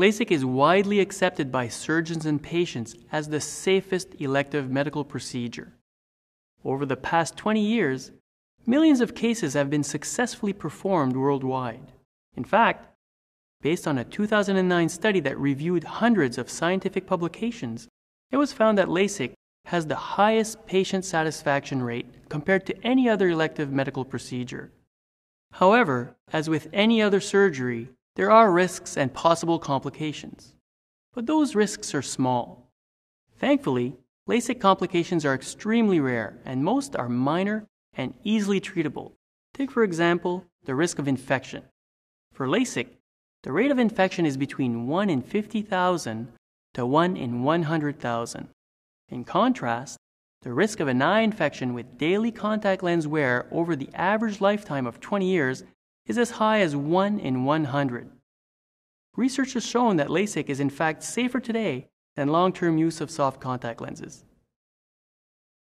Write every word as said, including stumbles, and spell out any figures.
LASIK is widely accepted by surgeons and patients as the safest elective medical procedure. Over the past twenty years, millions of cases have been successfully performed worldwide. In fact, based on a two thousand nine study that reviewed hundreds of scientific publications, it was found that LASIK has the highest patient satisfaction rate compared to any other elective medical procedure. However, as with any other surgery, there are risks and possible complications. But those risks are small. Thankfully, LASIK complications are extremely rare, and most are minor and easily treatable. Take, for example, the risk of infection. For LASIK, the rate of infection is between one in fifty thousand to one in one hundred thousand. In contrast, the risk of an eye infection with daily contact lens wear over the average lifetime of twenty years is as high as one in one hundred. Research has shown that LASIK is in fact safer today than long-term use of soft contact lenses.